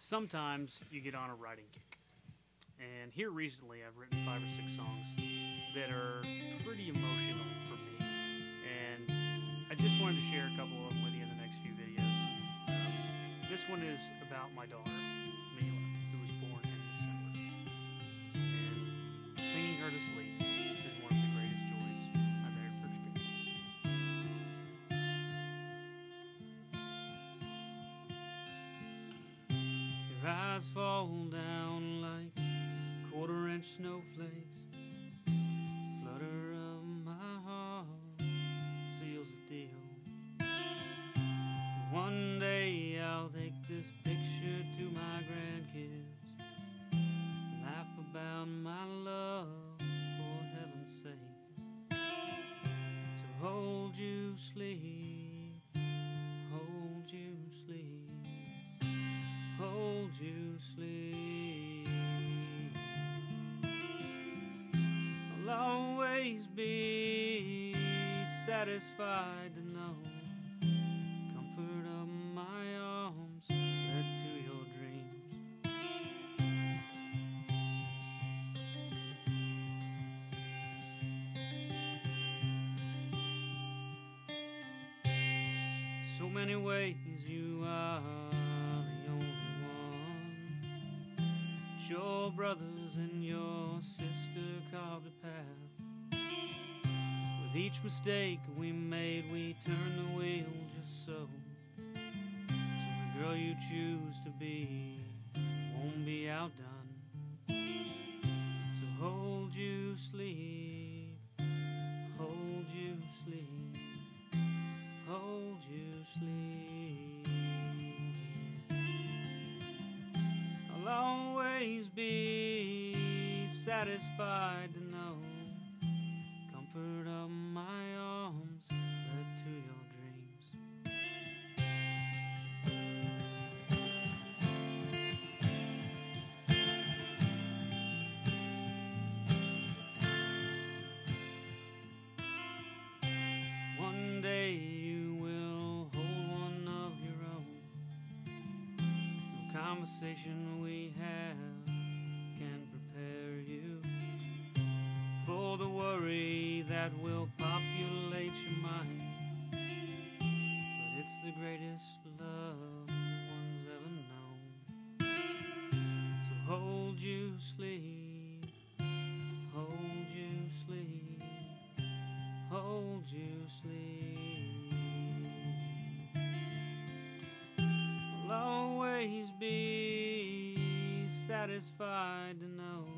sometimes you get on a writing kick. And here recently I've written 5 or 6 songs that are pretty emotional for me. And I just wanted to share a couple of them with you in the next few videos. This one is about my daughter, Mila, who was born in December. And singing her to sleep is one of the greatest joys I've ever experienced. Your eyes fall down like quarter-inch snowflakes. Flutter of my heart seals the deal. One day I'll take this picture to my grandkids. Laugh about my love for heaven's sake. So hold you sleep, hold you sleep, hold you sleep. I'll always be satisfied to know the comfort of my arms led to your dreams. So many ways you are the only one, but your brothers and your sister carved a path. With each mistake we made, we turned the wheel just so. So the girl you choose to be won't be outdone. So hold you sleep, hold you sleep, hold you sleep. I'll always be satisfied to know the comfort of my arms led to your dreams. One day you will hold one of your own. No conversation we have can prepare you for the worry that will populate your mind, but it's the greatest love one's ever known. So hold you sleep, hold you sleep. I'll always be satisfied to know